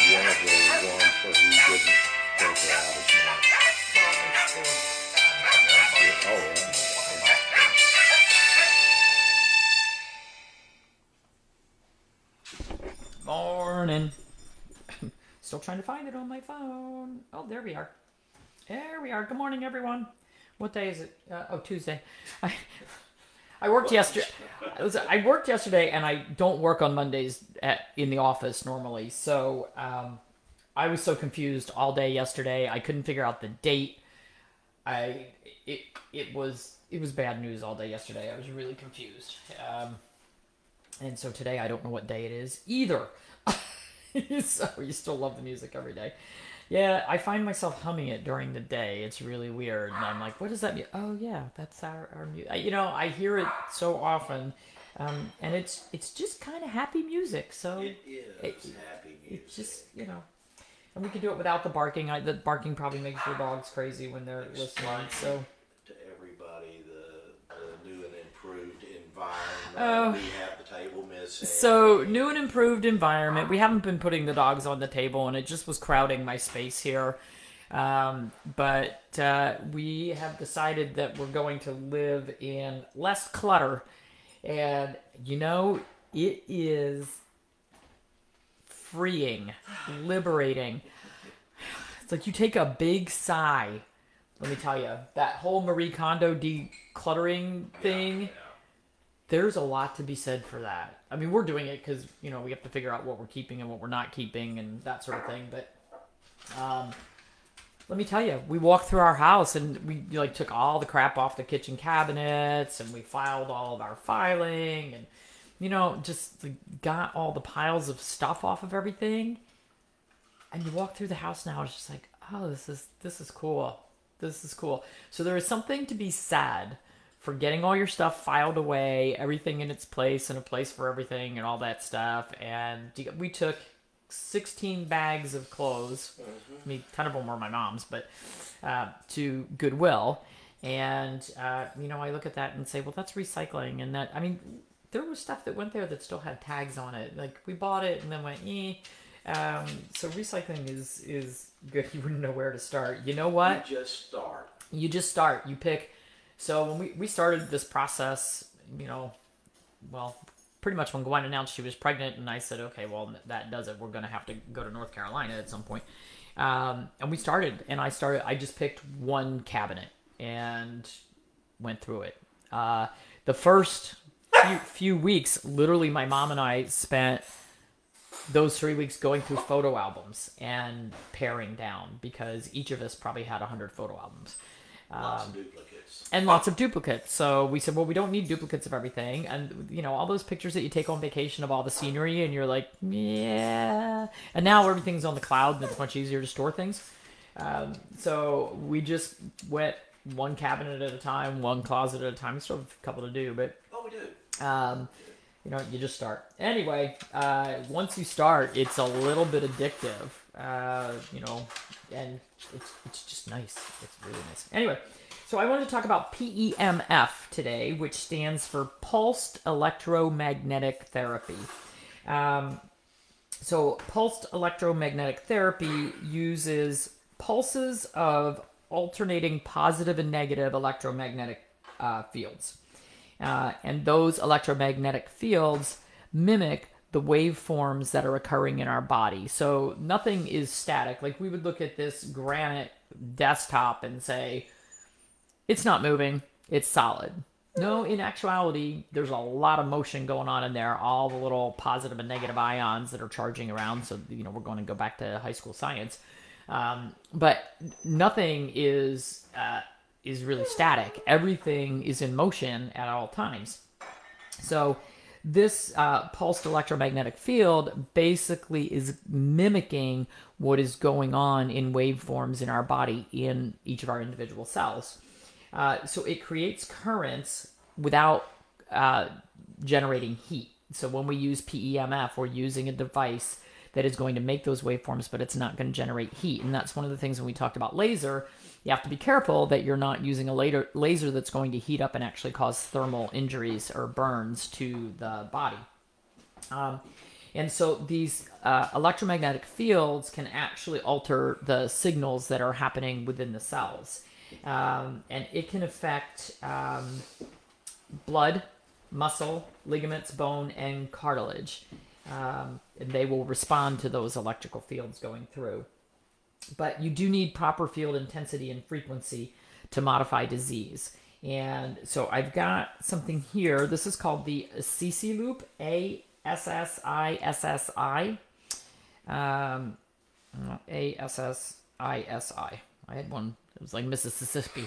one of the ones where he didn't take her out as much. Morning. Still trying to find it on my phone. Oh, there we are. There we are. Good morning, everyone. What day is it? Oh, Tuesday. I worked yesterday. I worked yesterday, and I don't work on Mondays in the office normally. So I was so confused all day yesterday. I couldn't figure out the date. It was bad news all day yesterday. I was really confused, and so today I don't know what day it is either. So you still love the music every day. Yeah, I find myself humming it during the day. It's really weird. And I'm like, what does that mean? Oh, yeah, that's our music. You know, I hear it so often. And it's just kind of happy music. So it is happy music. It's just, you know. And we can do it without the barking. The barking probably makes your dogs crazy when they're listening. So to everybody, the new and improved environment. We have the table missing. So new and improved environment. We haven't been putting the dogs on the table, and it just was crowding my space here. But we have decided that we're going to live in less clutter. And, you know, it is freeing, liberating. It's like you take a big sigh. Let me tell you, that whole Marie Kondo decluttering thing... Yeah. There's a lot to be said for that. I mean, we're doing it because, you know, we have to figure out what we're keeping and what we're not keeping and that sort of thing. But let me tell you, we walked through our house and we like took all the crap off the kitchen cabinets and we filed all of our filing and, you know, just got all the piles of stuff off of everything. And you walk through the house now, it's just like, oh, this is cool. This is cool. So there is something to be said for getting all your stuff filed away, everything in its place, and a place for everything, and all that stuff. And we took 16 bags of clothes. I mean, 10 of them were my mom's, but to Goodwill. And, you know, I look at that and say, well, that's recycling. And that, I mean, there was stuff that went there that still had tags on it. Like, we bought it and then went, eh. So recycling is good. You wouldn't know where to start. You know what? You just start. You just start. You pick... So when we started this process, you know, well, pretty much when Gwen announced she was pregnant, and I said, okay, well, that does it. We're going to have to go to North Carolina at some point. And we started, and I just picked one cabinet and went through it. The first few weeks, literally my mom and I spent those 3 weeks going through photo albums and paring down because each of us probably had 100 photo albums. Lots of duplicates. And lots of duplicates. So we said, well, we don't need duplicates of everything. And, you know, all those pictures that you take on vacation of all the scenery, and you're like, yeah. And now everything's on the cloud, and it's much easier to store things. So we just went one cabinet at a time, one closet at a time. We still have a couple to do, but... Oh, we do. You know, you just start. Anyway, once you start, it's a little bit addictive, you know, and it's just nice. It's really nice. Anyway, so I wanted to talk about PEMF today, which stands for Pulsed Electromagnetic Therapy. So Pulsed Electromagnetic Therapy uses pulses of alternating positive and negative electromagnetic fields. And those electromagnetic fields mimic the waveforms that are occurring in our body. So nothing is static. Like we would look at this granite desktop and say, it's not moving, it's solid. No, in actuality, there's a lot of motion going on in there. All the little positive and negative ions that are charging around. So, you know, we're going to go back to high school science. But nothing is really static. Everything is in motion at all times. So this pulsed electromagnetic field basically is mimicking what is going on in waveforms in our body in each of our individual cells. So it creates currents without generating heat. So when we use PEMF, we're using a device that is going to make those waveforms, but it's not going to generate heat. And that's one of the things when we talked about laser, you have to be careful that you're not using a laser that's going to heat up and actually cause thermal injuries or burns to the body. And so these electromagnetic fields can actually alter the signals that are happening within the cells. And it can affect blood, muscle, ligaments, bone, and cartilage. And they will respond to those electrical fields going through. But you do need proper field intensity and frequency to modify disease. And so I've got something here. This is called the Assisi Loop, A-S-S-I-S-S-I. A-S-S-I-S-I. I had one. It was like Mississippi.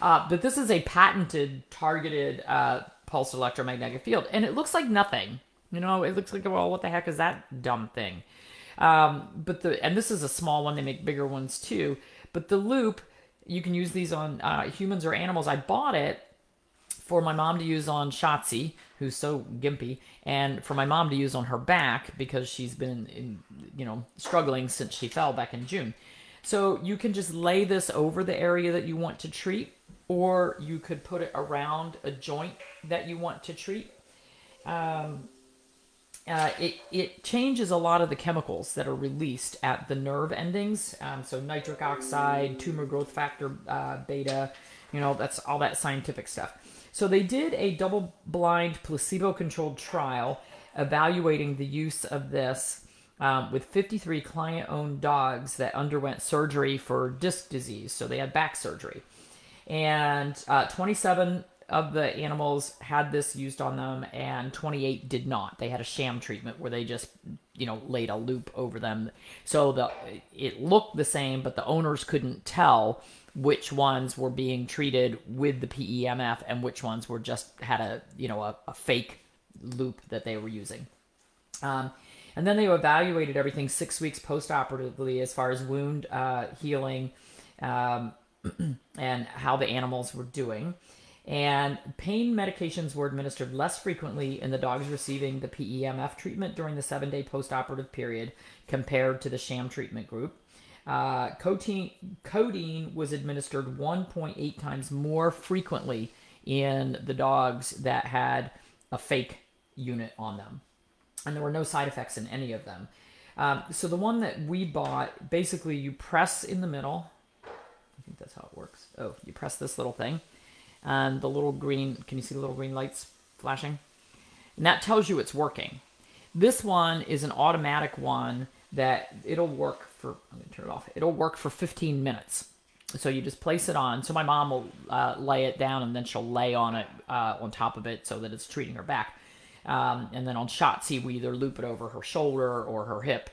But this is a patented, targeted pulsed electromagnetic field. And it looks like nothing. You know, it looks like, well, what the heck is that dumb thing? And this is a small one. They make bigger ones too. But the loop, you can use these on humans or animals. I bought it for my mom to use on Shotzi, who's so gimpy, and for my mom to use on her back because she's been, you know, struggling since she fell back in June. So you can just lay this over the area that you want to treat, or you could put it around a joint that you want to treat. It changes a lot of the chemicals that are released at the nerve endings. So nitric oxide, tumor growth factor beta, you know, that's all that scientific stuff. So they did a double-blind placebo-controlled trial evaluating the use of this with 53 client-owned dogs that underwent surgery for disc disease. So they had back surgery. And 27 of the animals had this used on them, and 28 did not. They had a sham treatment where they just, you know, laid a loop over them. So it looked the same, but the owners couldn't tell which ones were being treated with the PEMF and which ones were just had a, you know, a fake loop that they were using. And then they evaluated everything 6 weeks post-operatively as far as wound healing and how the animals were doing. And pain medications were administered less frequently in the dogs receiving the PEMF treatment during the 7-day postoperative period compared to the sham treatment group. Codeine was administered 1.8 times more frequently in the dogs that had a fake unit on them. And there were no side effects in any of them. So the one that we bought, basically you press in the middle. I think that's how it works. Oh, you press this little thing. And the little green, can you see the little green lights flashing? And that tells you it's working. This one is an automatic one that it'll work for, I'm going to turn it off, it'll work for 15 minutes. So you just place it on. So my mom will lay it down, and then she'll lay on it, on top of it so that it's treating her back. And then on Shotzi, we either loop it over her shoulder or her hip,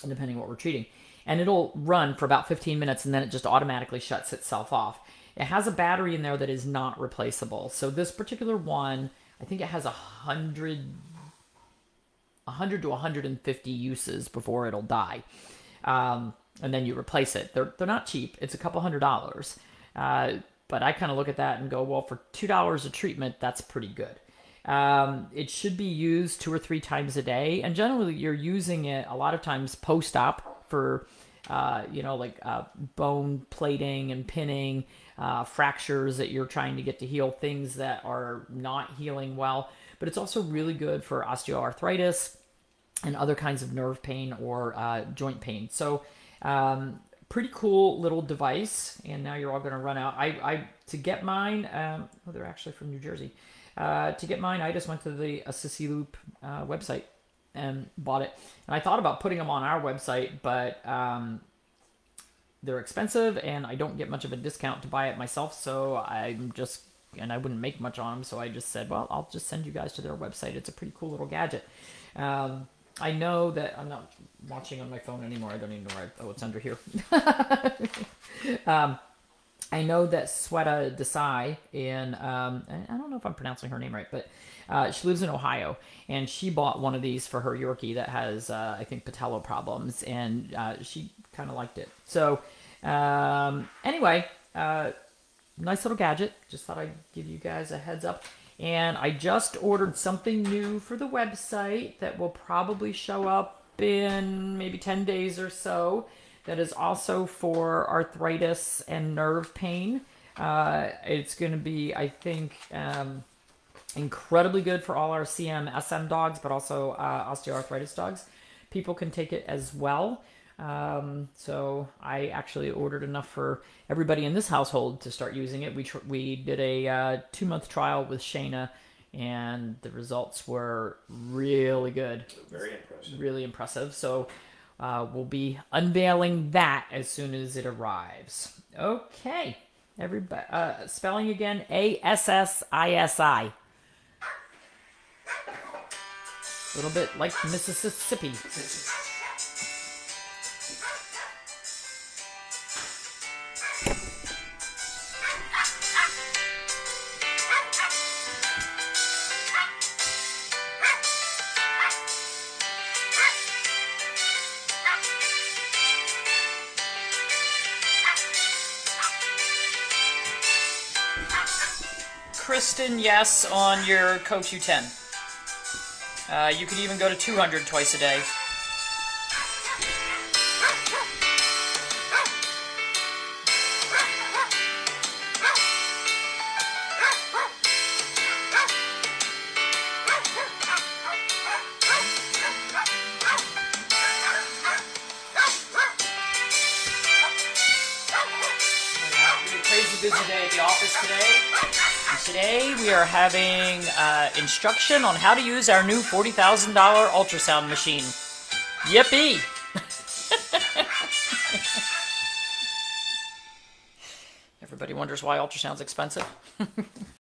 depending on what we're treating. And it'll run for about 15 minutes, and then it just automatically shuts itself off. It has a battery in there that is not replaceable. So this particular one, I think it has 100 to 150 uses before it'll die. And then you replace it. They're not cheap. It's a couple $100. But I kind of look at that and go, well, for $2 a treatment, that's pretty good. It should be used 2 or 3 times a day. And generally, you're using it a lot of times post-op for, you know, like bone plating and pinning, fractures that you're trying to get to heal, things that are not healing well. But it's also really good for osteoarthritis and other kinds of nerve pain or joint pain. So pretty cool little device. And now you're all going to run out. To get mine, oh, they're actually from New Jersey. To get mine, I just went to the Assisi Loop website and bought it. And I thought about putting them on our website, but they're expensive, and I don't get much of a discount to buy it myself, so I wouldn't make much on them, so I just said, well, I'll just send you guys to their website. It's a pretty cool little gadget. I know that I'm not watching on my phone anymore. I don't even know where oh, it's under here. I know that Sweta Desai in, I don't know if I'm pronouncing her name right, but she lives in Ohio, and she bought one of these for her Yorkie that has, I think, patella problems, and she kind of liked it. So anyway, nice little gadget. Just thought I'd give you guys a heads up. And I just ordered something new for the website that will probably show up in maybe 10 days or so. That is also for arthritis and nerve pain. It's going to be, I think, Incredibly good for all our CMSM dogs, but also osteoarthritis dogs. People can take it as well. So I actually ordered enough for everybody in this household to start using it. We did a 2-month trial with Shayna, and the results were really good. Very impressive. Really impressive. So we'll be unveiling that as soon as it arrives. Okay. Everybody, spelling again, A-S-S-I-S-I. A little bit like Mississippi. Kristen, yes, on your CoQ10. You could even go to 200 twice a day. Crazy busy day at the office today. Today we are having instruction on how to use our new $40,000 ultrasound machine. Yippee! Everybody wonders why ultrasound's expensive.